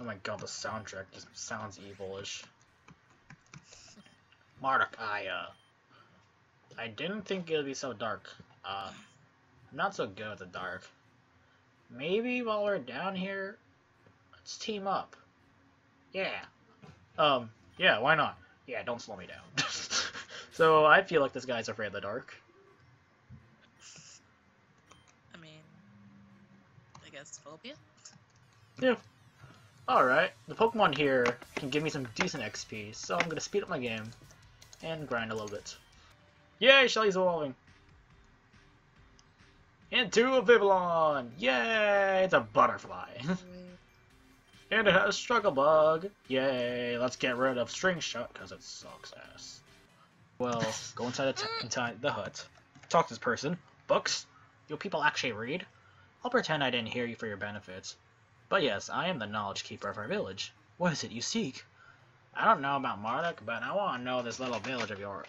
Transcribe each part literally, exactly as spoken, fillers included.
Oh my god, the soundtrack just sounds evilish. Mardukaya. I didn't think it would be so dark. Uh, I'm not so good at the dark. Maybe while we're down here, let's team up. Yeah. Um, yeah, why not? Yeah, don't slow me down. So, I feel like this guy's afraid of the dark. I mean, I guess phobia? Yeah. Alright, the Pokemon here can give me some decent X P, so I'm gonna speed up my game and grind a little bit. Yay, Shelly's evolving! Into a Vivillon! Yay, it's a butterfly! And it has Struggle Bug! Yay, let's get rid of Stringshot because it sucks ass. Well, go inside the, inside the hut, talk to this person. Books? Do people actually read? I'll pretend I didn't hear you for your benefits. But yes, I am the knowledge keeper of our village. What is it you seek? I don't know about Marduk, but I want to know this little village of yours,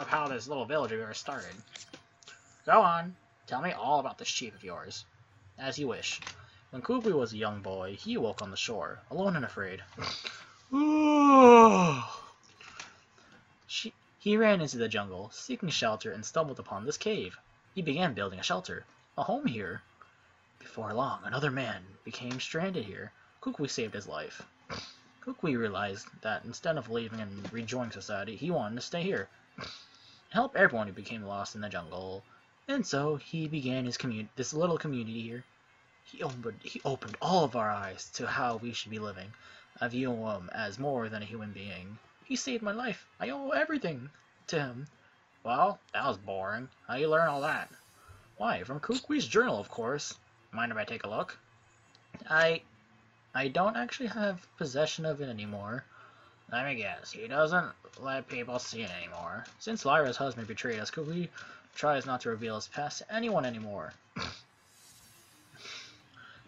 of how this little village of yours started. Go on, tell me all about the sheep of yours. As you wish. When Kukui was a young boy, he woke on the shore, alone and afraid. she, he ran into the jungle, seeking shelter, and stumbled upon this cave. He began building a shelter, a home here. Before long, another man became stranded here. Kukui saved his life. Kukui realized that instead of leaving and rejoining society, he wanted to stay here and help everyone who became lost in the jungle. And so he began his community, this little community here. He opened, he opened all of our eyes to how we should be living. I view him as more than a human being. He saved my life. I owe everything to him. Well, that was boring. How do you learn all that? Why, from Kukui's journal, of course. Mind if I take a look? I... I don't actually have possession of it anymore. Let me guess, he doesn't let people see it anymore. Since Lyra's husband betrayed us, Kukui tries not to reveal his past to anyone anymore. So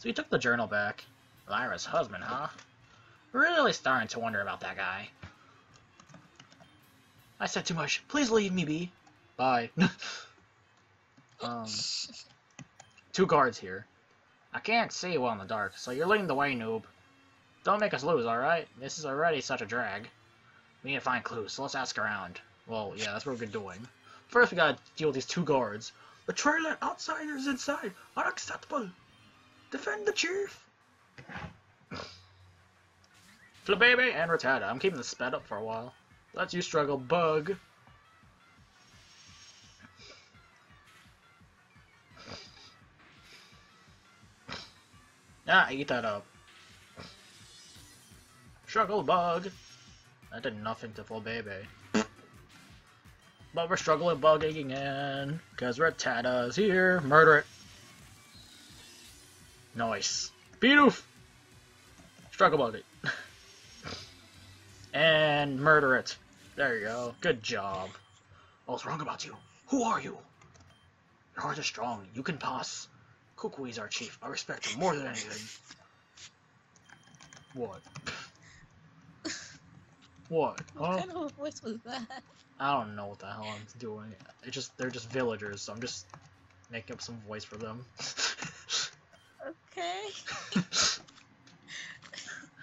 he took the journal back. Lyra's husband, huh? Really starting to wonder about that guy. I said too much. Please leave me be. Bye. um... Two guards here. I can't see well in the dark, so you're leading the way, noob. Don't make us lose, alright? This is already such a drag. We need to find clues, so let's ask around. Well, yeah, that's what we're doing. First, we gotta deal with these two guards. Betrayal and outsiders inside! Unacceptable! Defend the chief! Flebebe and Rattata. I'm keeping this sped up for a while. Let's use Struggle Bug. Ah, eat that up. Struggle Bug! That did nothing to Flebebe. But we're struggling bug again, cause Rattata's here. Murder it! Nice. Beautiful! Struggle Bug it. And murder it. There you go. Good job. What's wrong about you? Who are you? Your heart is strong. You can pass. Kukui's our chief. I respect him more than anything. What? What? What huh? kind of voice was that? I don't know what the hell I'm doing. It just they're just villagers, so I'm just making up some voice for them. Okay.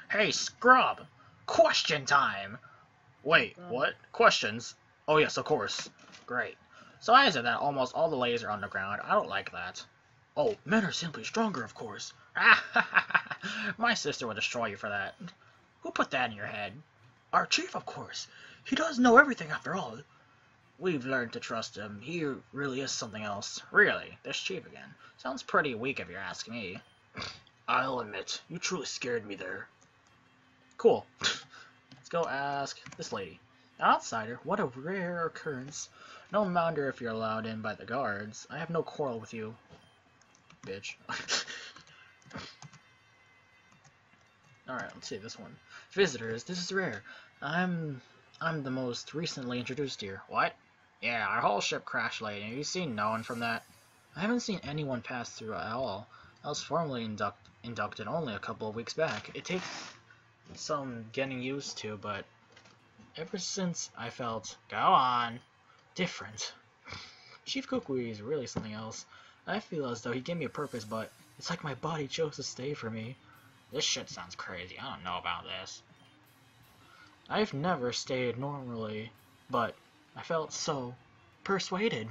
Hey, scrub! Question time! Wait, um, what? Questions? Oh yes, of course. Great. So I said that almost all the ladies are underground. I don't like that. Oh, men are simply stronger, of course. My sister would destroy you for that. Who put that in your head? Our chief, of course. He does know everything after all. We've learned to trust him. He really is something else. Really? This chief again. Sounds pretty weak if you ask me. I'll admit, you truly scared me there. Cool. Let's go ask this lady. An outsider? What a rare occurrence. No wonder if you're allowed in by the guards. I have no quarrel with you. Bitch. Alright, let's see this one. Visitors, this is rare. I'm I'm the most recently introduced here. What? Yeah, our whole ship crashed late. Have you seen no one from that? I haven't seen anyone pass through at all. I was formally induct, inducted only a couple of weeks back. It takes some getting used to, but ever since I felt, go on, different. Chief Kukui is really something else. I feel as though he gave me a purpose, but it's like my body chose to stay for me. This shit sounds crazy. I don't know about this. I've never stayed normally, but I felt so persuaded.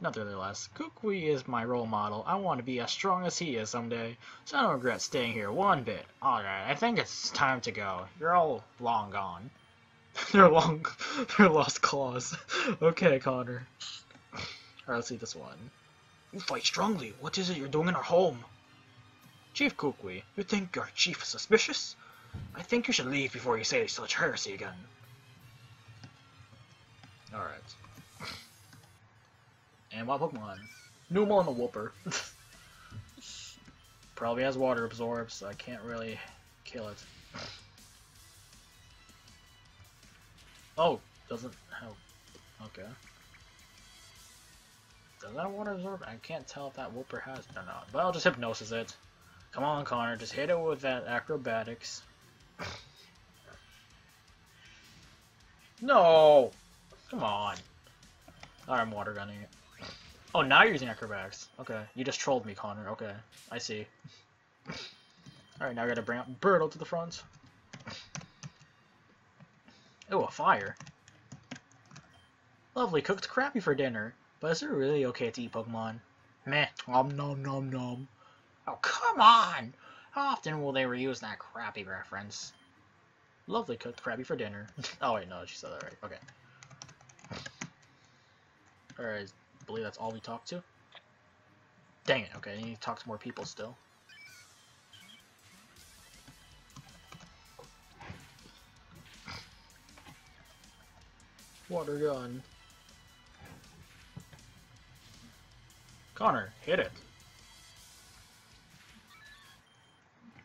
Nonetheless, Kukui is my role model. I want to be as strong as he is someday, so I don't regret staying here one bit. Alright, I think it's time to go. You're all long gone. They're long... They're lost claws. Okay, Connor. Alright, let's see this one. You fight strongly. What is it you're doing in our home? Chief Kukui, you think our chief is suspicious? I think you should leave before you say such heresy again. Alright. And what Pokemon? Numel and the Whooper. Probably has water absorbed, so I can't really kill it. Oh, doesn't help. Okay. Does that water absorb? I can't tell if that Whooper has it or not. But I'll just hypnosis it. Come on, Connor, just hit it with that acrobatics. No! Come on. Alright, I'm water gunning it. Oh, now you're using acrobatics. Okay, you just trolled me, Connor. Okay, I see. Alright, now I gotta bring up Birdo to the front. Oh, a fire. Lovely, cooked Crabby for dinner. But is it really okay to eat Pokemon? Meh, om nom nom nom. Oh, come on! How often will they reuse that Crabby reference? Lovely cooked Crabby for dinner. Oh, wait, no, she said that right. Okay. Alright, I believe that's all we talked to. Dang it, okay, I need to talk to more people still. Water gun. Connor, hit it.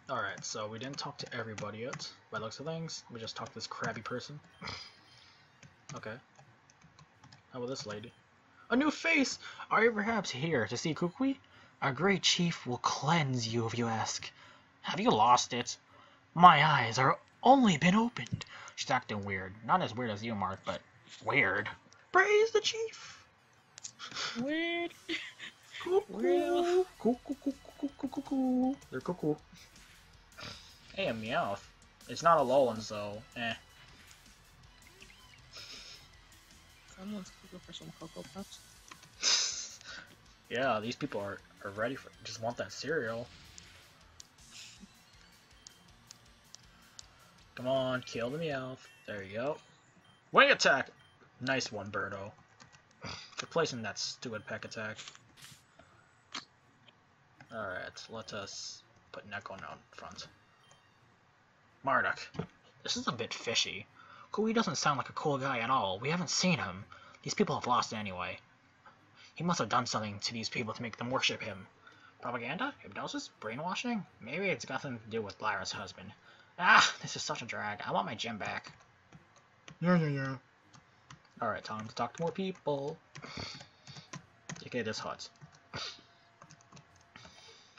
Alright, so we didn't talk to everybody yet, by the looks of things. We just talked to this crabby person. Okay. How about this lady? A new face! Are you perhaps here to see Kukui? Our great chief will cleanse you if you ask. Have you lost it? My eyes are only been opened. She's acting weird. Not as weird as you, Mark, but weird. Praise the chief! Weird. Cuckoo. Cuckoo, cuckoo, cuckoo, cuckoo. They're cuckoo. Hey, a Meowth. It's not a Alolan, so eh. Someone's cuckoo for some Cocoa Puffs. Yeah, these people are, are ready for just want that cereal. Come on, kill the Meowth. There you go. Wing attack! Nice one, Birdo. Replacing that stupid peck attack. Alright, let us put Neko down front. Marduk. This is a bit fishy. Kukui doesn't sound like a cool guy at all. We haven't seen him. These people have lost it anyway. He must have done something to these people to make them worship him. Propaganda? Hypnosis? Brainwashing? Maybe it's got something to do with Lyra's husband. Ah, this is such a drag. I want my gym back. Yeah, yeah, yeah. Alright, time to talk to more people. Okay, this hut.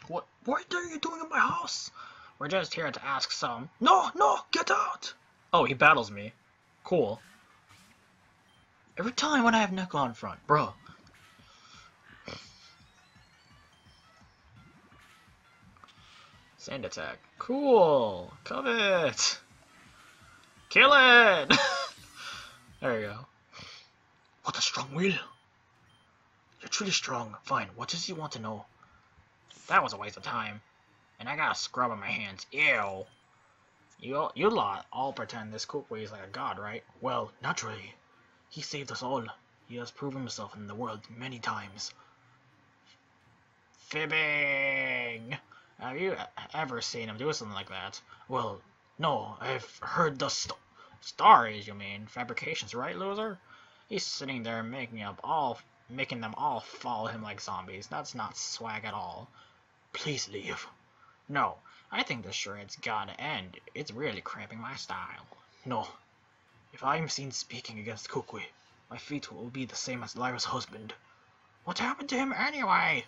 What what are you doing in my house? We're just here to ask some. No, no, get out! Oh, he battles me. Cool. Every time when I have Necko on front, bro. Sand attack. Cool. Covet. Kill it! There you go. What a strong will. You're truly strong. Fine, what does he want to know? That was a waste of time. And I got a scrub on my hands. Ew. You, you lot all pretend this Kukui is like a god, right? Well, naturally. He saved us all. He has proven himself in the world many times. Fibbing! Have you ever seen him do something like that? Well, no. I've heard the st stories, you mean. Fabrications, right, loser? He's sitting there making up all... making them all follow him like zombies. That's not swag at all. Please leave. No, I think this shred's gotta end. It's really cramping my style. No, if I'm seen speaking against Kukui, my fate will be the same as Lyra's husband. What happened to him anyway?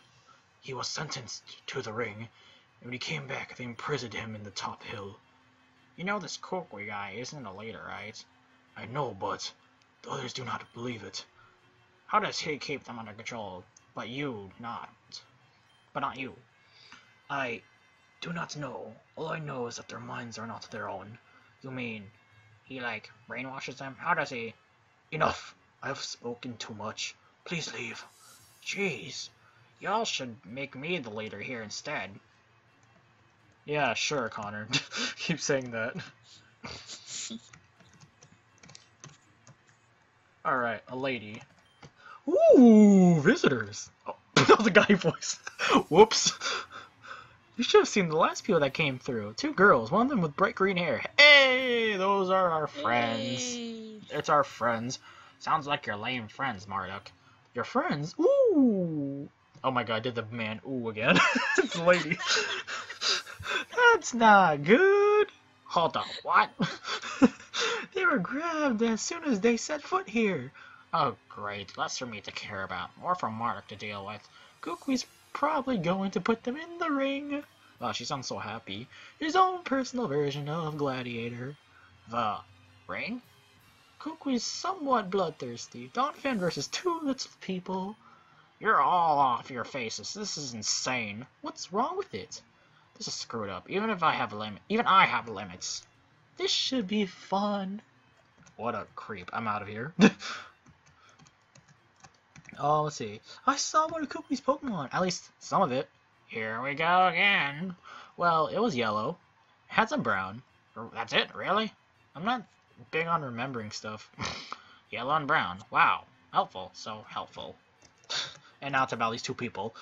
He was sentenced to the ring, and when he came back, they imprisoned him in the top hill. You know this Kukui guy isn't a leader, right? I know, but the others do not believe it. How does he keep them under control, but you not? But not you. I... do not know. All I know is that their minds are not their own. You mean, he, like, brainwashes them? How does he? Enough! I have spoken too much. Please leave. Jeez. Y'all should make me the leader here instead. Yeah, sure, Connor. Keep saying that. Alright, a lady. Ooh, visitors! Oh, that was a guy voice. Whoops. You should have seen the last people that came through. Two girls, one of them with bright green hair. Hey, those are our friends. Hey. It's our friends. Sounds like your lame friends, Marduk. Your friends? Ooh. Oh my god, I did the man ooh again. It's the lady. That's not good. Hold on, what? They were grabbed as soon as they set foot here. Oh great, less for me to care about, more for Marduk to deal with. Kukui's probably going to put them in the ring. Wow, she sounds so happy. His own personal version of Gladiator. The ring? Kukui's somewhat bloodthirsty. Don't fin versus two little people. You're all off your faces. This is insane. What's wrong with it? This is screwed up. Even if I have limit, even I have limits. This should be fun. What a creep. I'm out of here. Oh, let's see. I saw one of Kukui's Pokemon. At least some of it. Here we go again. Well, it was yellow. It had some brown. That's it? Really? I'm not big on remembering stuff. Yellow and brown. Wow. Helpful. So helpful. And now it's about these two people.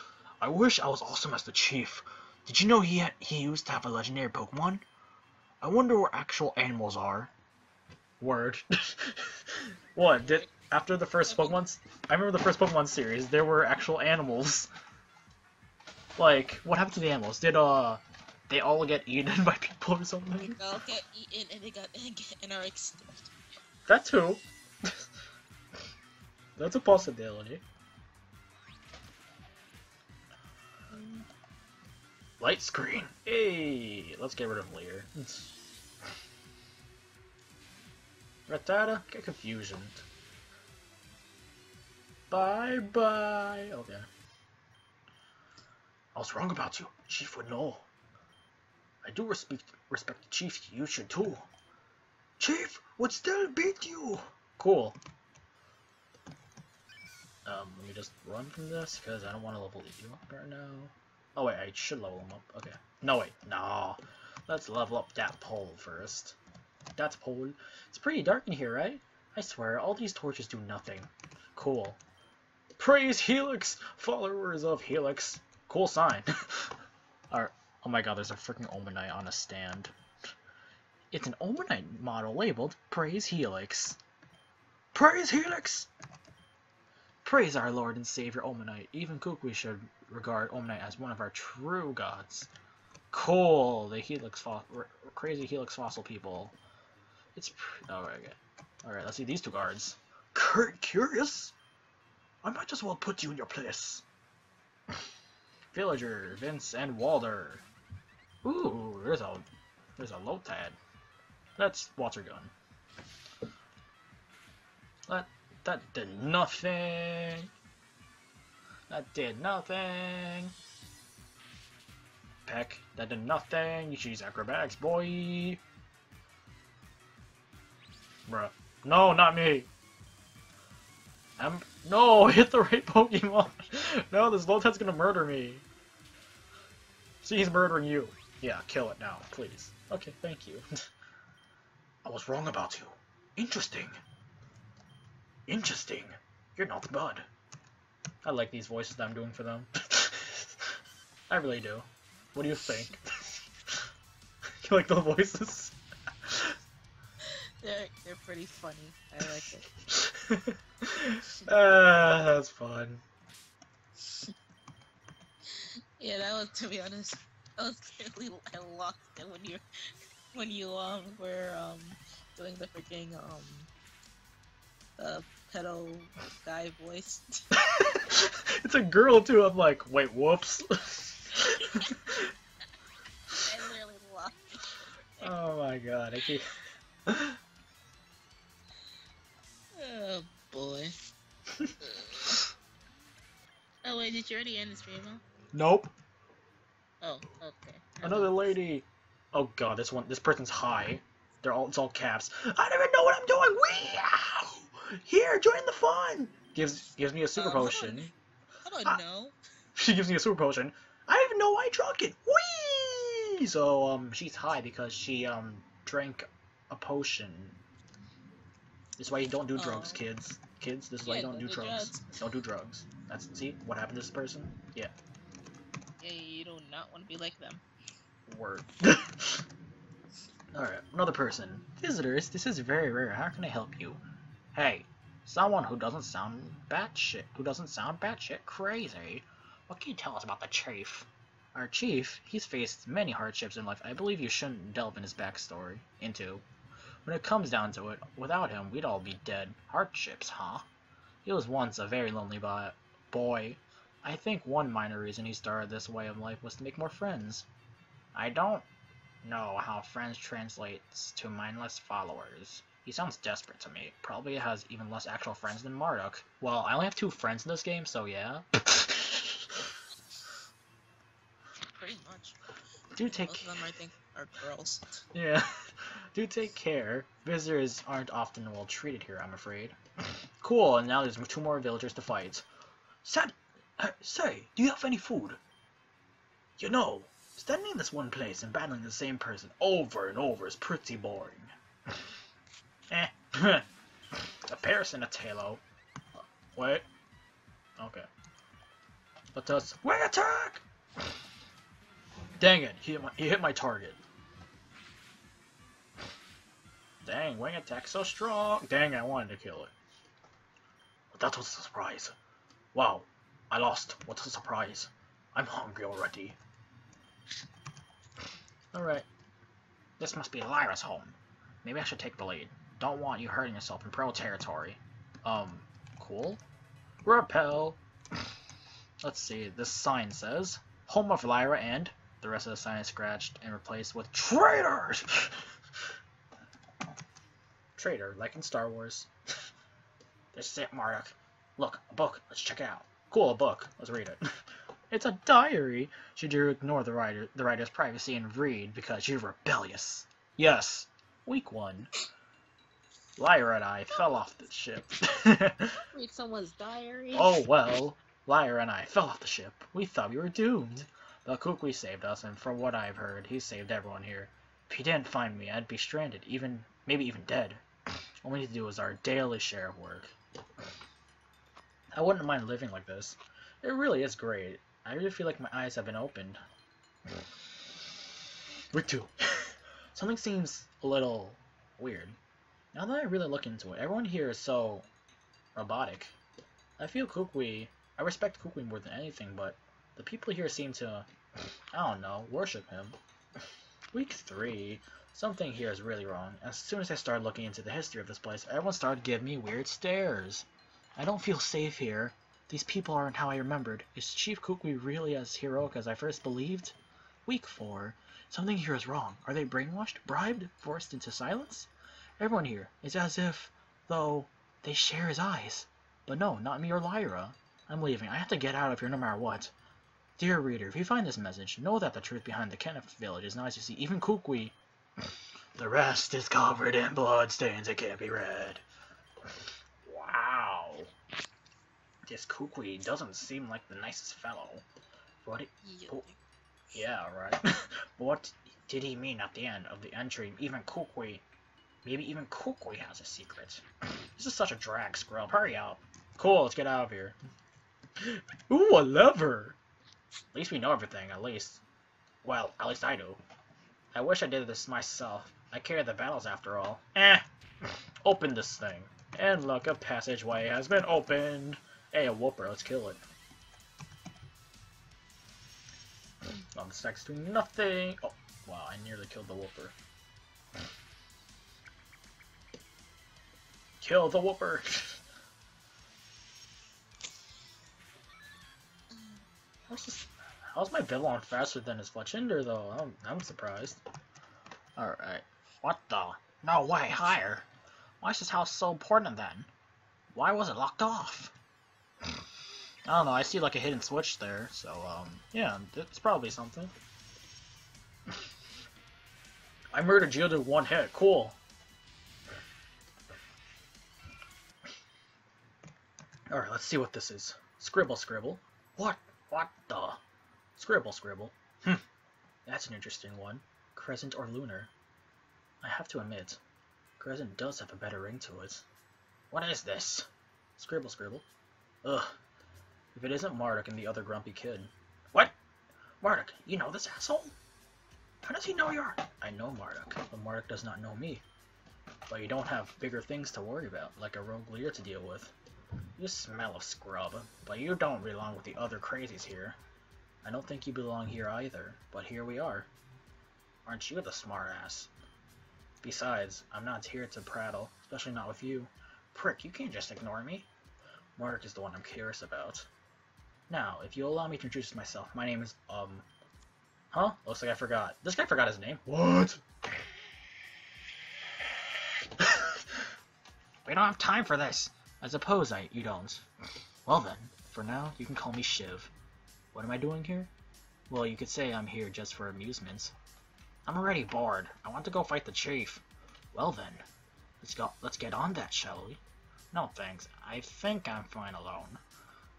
I wish I was awesome as the chief. Did you know he had, he used to have a legendary Pokemon? I wonder where actual animals are. Word. What? Did... After the first Pokemon, I remember the first Pokemon series, there were actual animals. Like, what happened to the animals? Did, uh, they all get eaten by people or something? They all get eaten and they got, and are extinct. That's who. That's a possibility. Light screen. Hey, let's get rid of Lyra. Rattata, get confusion. Bye bye. Okay. I was wrong about you. Chief would know. I do respect respect the chief. You should too. Chief would still beat you. Cool. Um, let me just run from this because I don't want to level you up right now. Oh wait, I should level him up. Okay. No wait, no. Let's level up that pole first. That pole. It's pretty dark in here, right? I swear, all these torches do nothing. Cool. Praise Helix! Followers of Helix. Cool sign. Alright. Oh my god, there's a freaking Omanyte on a stand. It's an Omanyte model labeled Praise Helix. Praise Helix! Praise our Lord and Savior Omanyte. Even Kukui should regard Omanyte as one of our true gods. Cool! The Helix fo crazy Helix fossil people. It's pr oh, okay. Alright, let's see these two guards. Curious? I might as well put you in your place. Villager, Vince, and Walder. Ooh, there's a there's a Lotad. Let's water gun. That that did nothing. That did nothing. Peck, that did nothing. You should use acrobatics, boy. Bruh. No, not me. I'm no, hit the right Pokemon. No, this Lotad's gonna murder me. See, he's murdering you. Yeah, kill it now, please. Okay, thank you. I was wrong about you. Interesting. Interesting. You're not the bud. I like these voices that I'm doing for them. I really do. What do you think? You like the voices? They're, they're pretty funny. I like it. Ah, that's fun. Yeah, that was, to be honest, that was clearly I locked it when you, when you um were um doing the freaking um the pedo guy voice. It's a girl too. I'm like, wait, whoops. I literally locked it. Oh my god, I keep. Oh boy. Oh wait, did you already end the stream, huh? Nope. Oh, okay. Another lady. Oh god, this one. This person's high. They're all. It's all caps. I don't even know what I'm doing. Wee! Here, join the fun. Gives gives me a super uh, potion. How do I know? She gives me a super potion. I don't even know why I drunk it. Wee! So um, she's high because she um drank a potion. That's why you don't do drugs, uh, kids. Kids, this is yeah, why you don't do, do drugs. drugs. Don't do drugs. That's see what happened to this person. Yeah. Yeah, you do not want to be like them. Word. All right, another person. Visitors, this is very rare. How can I help you? Hey, someone who doesn't sound batshit, who doesn't sound batshit crazy. What can you tell us about the chief? Our chief, he's faced many hardships in life. I believe you shouldn't delve in his backstory into. When it comes down to it, without him, we'd all be dead. Hardships, huh? He was once a very lonely boy. I think one minor reason he started this way of life was to make more friends. I don't know how friends translates to mindless followers. He sounds desperate to me. Probably has even less actual friends than Marduk. Well, I only have two friends in this game, so yeah. Pretty much. Do take. Both of them, I think, are girls. Yeah. Do take care. Visitors aren't often well treated here, I'm afraid. Cool, and now there's two more villagers to fight. Sad uh, say, do you have any food? You know, standing in this one place and battling the same person over and over is pretty boring. Eh. A person, a talo. Wait. Okay. Let us. Wait, attack! Dang it, he hit my, he hit my target. Dang, wing attack so strong. Dang, I wanted to kill it. But that was a surprise. Wow, I lost. What a surprise. I'm hungry already. Alright. This must be Lyra's home. Maybe I should take the lead. Don't want you hurting yourself in pro territory. Um, cool. Repel. Let's see, this sign says, home of Lyra and... The rest of the sign is scratched and replaced with traitors! Traitor, like in Star Wars. This is it, Marduk. Look, a book. Let's check it out. Cool, a book. Let's read it. It's a diary. Should you ignore the writer, the writer's privacy and read because you're rebellious? Yes. Week one. Lyra and I fell off the ship. Read someone's diary. Oh well. Lyra and I fell off the ship. We thought we were doomed. But Kukui saved us, and from what I've heard, he saved everyone here. If he didn't find me, I'd be stranded, even maybe even dead. All we need to do is our daily share of work. I wouldn't mind living like this. It really is great. I really feel like my eyes have been opened. Week two. Something seems a little weird. Now that I really look into it, everyone here is so robotic. I feel Kukui. I respect Kukui more than anything, but the people here seem to, I don't know, worship him. Week three. Something here is really wrong. As soon as I started looking into the history of this place, everyone started giving me weird stares. I don't feel safe here. These people aren't how I remembered. Is Chief Kukui really as heroic as I first believed? Week four. Something here is wrong. Are they brainwashed, bribed, forced into silence? Everyone here is as if, though, they share his eyes. But no, not me or Lyra. I'm leaving. I have to get out of here no matter what. Dear reader, if you find this message, know that the truth behind the Kenneth village is not as you see. Even Kukui. The rest is covered in blood stains. It can't be read. Wow. This Kukui doesn't seem like the nicest fellow. What? It, oh, yeah, right. But what did he mean at the end of the entry? Even Kukui. Maybe even Kukui has a secret. This is such a drag, scrub. Hurry up. Cool. Let's get out of here. Ooh, a lever. At least we know everything, at least. Well, at least I do. I wish I did this myself. I carry the battles after all. Eh! Open this thing. And look, a passageway has been opened! Hey, a Whooper, let's kill it. Long stacks do nothing! Oh, wow, I nearly killed the Whooper. Kill the Whooper! How's, this, how's my Vivillon faster than his Fletchender, though? I'm, I'm surprised. Alright. What the? No way, higher! Why is this house so important, then? Why was it locked off? I don't know, I see like a hidden switch there, so, um, yeah, it's probably something. I murdered you to one hit. Cool. Alright, let's see what this is. Scribble, scribble. What? What the? Scribble, scribble. Hm. That's an interesting one. Crescent or lunar? I have to admit, Crescent does have a better ring to it. What is this? Scribble, scribble. Ugh. If it isn't Marduk and the other grumpy kid. What? Marduk, you know this asshole? How does he know you're... I know Marduk, but Marduk does not know me. But you don't have bigger things to worry about, like a rogue Leer to deal with. You smell of scrub, but you don't belong with the other crazies here. I don't think you belong here either, but here we are. Aren't you the smartass? Besides, I'm not here to prattle, especially not with you. Prick, you can't just ignore me. Marduk is the one I'm curious about. Now, if you'll allow me to introduce myself, my name is, um... Huh? Looks like I forgot. This guy forgot his name. What? We don't have time for this. I suppose I you don't. Well then, for now, you can call me Shiv. What am I doing here? Well, you could say I'm here just for amusement. I'm already bored. I want to go fight the chief. Well then, let's go. Let's get on that, shall we? No thanks. I think I'm fine alone.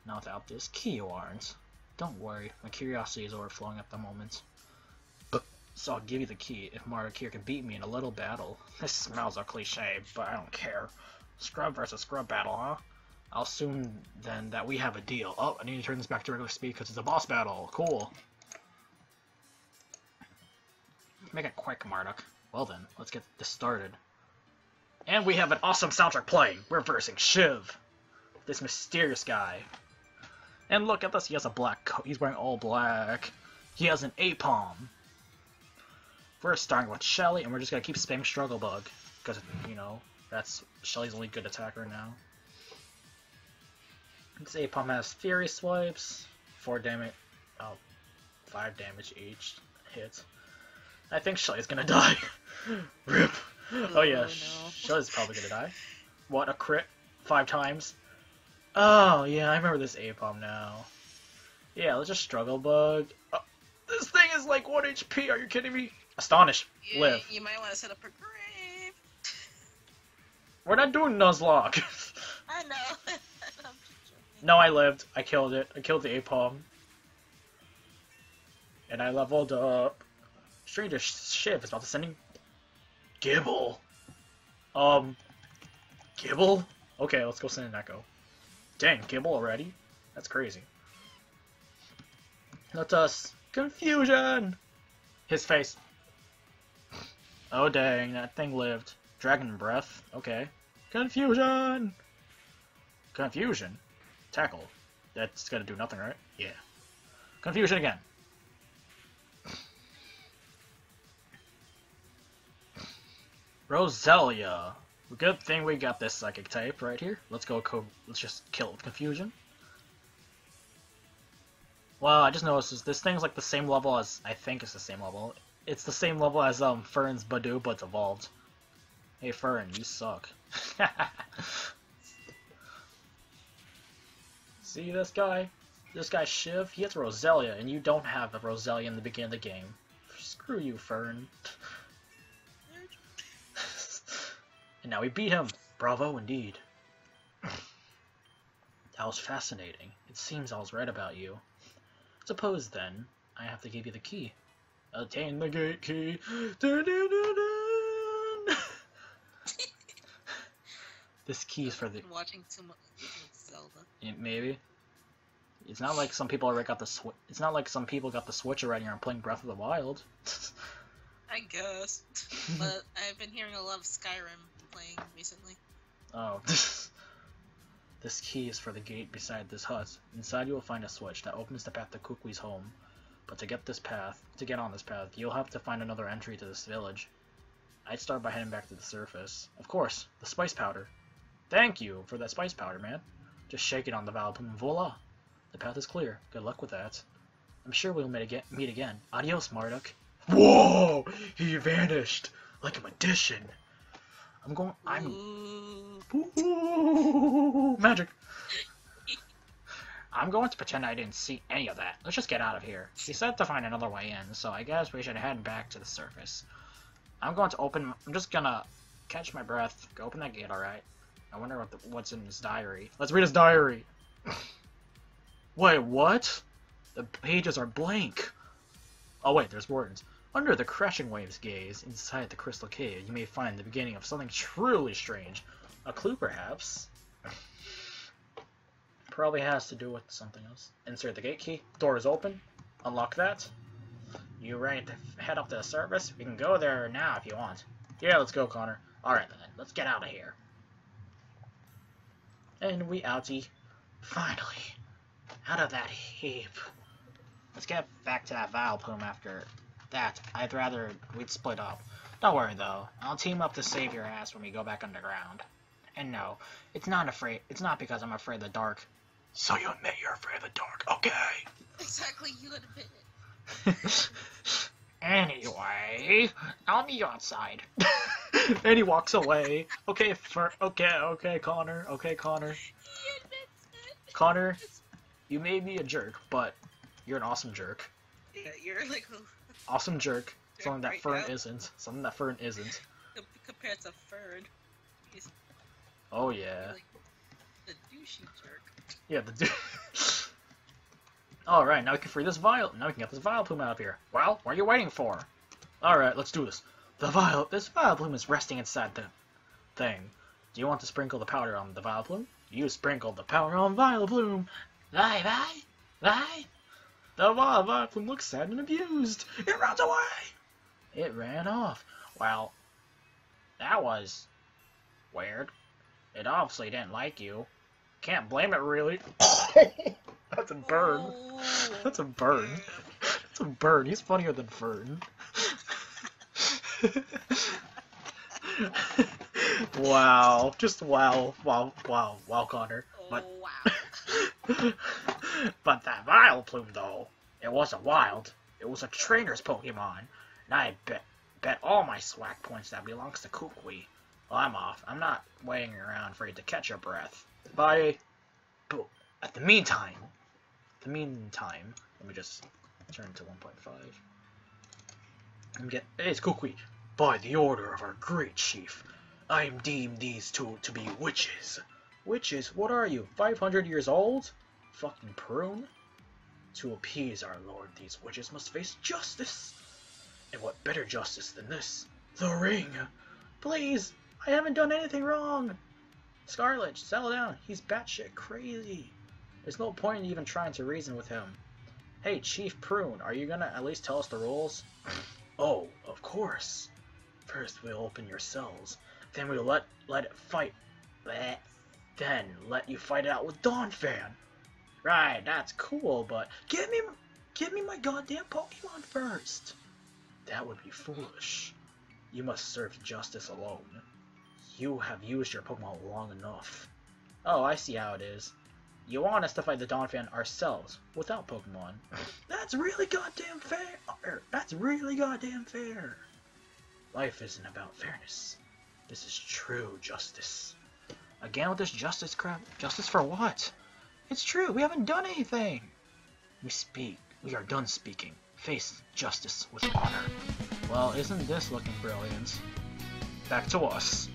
Not without this key, you aren't. Don't worry. My curiosity is overflowing at the moment. So I'll give you the key if Marduk here can beat me in a little battle. This smells a cliche, but I don't care. Scrub versus scrub battle, huh? I'll assume then that we have a deal. Oh, I need to turn this back to regular speed because it's a boss battle. Cool. Make it quick, Marduk. Well then, let's get this started. And we have an awesome soundtrack playing. We're versing Shiv, this mysterious guy. And look at this. He has a black coat. He's wearing all black. He has an Aipom. We're starting with Shelly, and we're just gonna keep spamming Struggle Bug because, you know, that's Shelly's only good attacker now. This Aipom has Fury Swipes, four damage, oh, five damage each hit. I think Shelly's gonna die. Rip. Oh, oh yeah, no. Shelly's probably gonna die. What, a crit? Five times? Oh yeah, I remember this Aipom now. Yeah, let's just Struggle Bug. Oh, this thing is like one H P. Are you kidding me? Astonish. You, live. You might want to set up a grave. We're not doing Nuzlocke. I know. No, I lived. I killed it. I killed the Aipom. And I leveled up. Straight to Shiv is about to send him. Gible. Um. Gible? Okay, let's go send an Necko. Dang, Gible already? That's crazy. Let us. Confusion! His face. Oh dang, that thing lived. Dragon breath. Okay. Confusion! Confusion? Tackle. That's gonna do nothing, right? Yeah. Confusion again. Roselia. Good thing we got this psychic type right here. Let's go co let's just kill it with confusion. Wow, I just noticed this thing's like the same level as, I think it's the same level. It's the same level as um Fern's Badoo, but it's evolved. Hey Fern, you suck. See this guy? This guy Shiv, he has Roselia, and you don't have a Roselia in the beginning of the game. Screw you, Fern. And now we beat him. Bravo indeed. That was fascinating. It seems I was right about you. Suppose then, I have to give you the key. Obtain the gate key. Dun, dun, dun, dun. This key is for the. I've been watching too much Zelda. Yeah, maybe. It's not like some people already got the switch. It's not like some people got the Switch already and are playing Breath of the Wild. I guess, but I've been hearing a lot of Skyrim playing recently. Oh. This key is for the gate beside this hut. Inside you will find a switch that opens the path to Kukui's home. But to get this path, to get on this path, you'll have to find another entry to this village. I'd start by heading back to the surface. Of course, the spice powder. Thank you for that spice powder, man. Just shake it on the Vileplume and voila. The path is clear. Good luck with that. I'm sure we'll meet again. Meet again. Adios, Marduk. Whoa! He vanished like a magician. I'm going. I'm. Ooh, magic. I'm going to pretend I didn't see any of that. Let's just get out of here. He said to find another way in, so I guess we should head back to the surface. I'm going to open, I'm just gonna catch my breath, go open that gate, alright? I wonder what the, what's in his diary. Let's read his diary! Wait, what? The pages are blank! Oh wait, there's words. Under the crashing waves gaze, inside the crystal cave, you may find the beginning of something truly strange. A clue, perhaps? Probably has to do with something else. Insert the gate key. Door is open. Unlock that. You ready to head up to the surface? We can go there now if you want. Yeah, let's go, Connor. Alright then, let's get out of here. And we outie. Finally. Out of that heap. Let's get back to that Vileplume after that. I'd rather we'd split up. Don't worry though. I'll team up to save your ass when we go back underground. And no, it's not afraid it's not because I'm afraid of the dark. So you admit you're afraid of the dark, okay? Exactly, you admit it. Anyway, I'll meet you outside. And he walks away. Okay, for, okay, okay, Connor. Okay, Connor. He admits it. Connor, you may be a jerk, but you're an awesome jerk. Yeah, you're like a... awesome jerk. jerk Something that right Fern now. isn't. Something that Fern isn't. Compared to Fern. He's... Oh yeah. Like the douchey jerk. Yeah, the dude. Alright, now we can free this Vile. Now we can get this Vileplume out of here. Well, what are you waiting for? Alright, let's do this. The Vile. This Vileplume is resting inside the thing. Do you want to sprinkle the powder on the Vileplume? You sprinkled the powder on Vileplume. Bye bye. Bye. The Vileplume looks sad and abused. It runs away. It ran off. Well, that was weird. It obviously didn't like you. Can't blame it, really. That's a burn. Oh, That's a burn. Man. That's a burn. He's funnier than Fern. Wow. Just wow. Wow. Wow. Wow, Connor. But, oh, wow. But that Vileplume, though, it wasn't wild. It was a trainer's Pokemon. And I bet, bet all my swag points that belongs to Kukui. Well, I'm off. I'm not waiting around for you to catch your breath. Bye. But at the meantime, the meantime, let me just turn to one point five. And get hey, it's Kukui. By the order of our great chief, I am deemed these two to be witches. Witches? What are you? five hundred years old? Fucking prune? To appease our lord, these witches must face justice. And what better justice than this? The ring. Please, I haven't done anything wrong. Scarlet, settle down. He's batshit crazy. There's no point in even trying to reason with him. Hey, Chief Prune, are you gonna at least tell us the rules? Oh, of course. First, we'll open your cells. Then we'll let let it fight. Blech. Then let you fight it out with Dawnfan. Right, that's cool, but give me give me my goddamn Pokemon first. That would be foolish. You must serve justice alone. You have used your Pokemon long enough. Oh, I see how it is. You want us to fight the Dawnfan ourselves, without Pokemon. That's really goddamn fair! That's really goddamn fair! Life isn't about fairness. This is true justice. Again with this justice crap? Justice for what? It's true, we haven't done anything! We speak. We are done speaking. Face justice with honor. Well, isn't this looking brilliant? Back to us.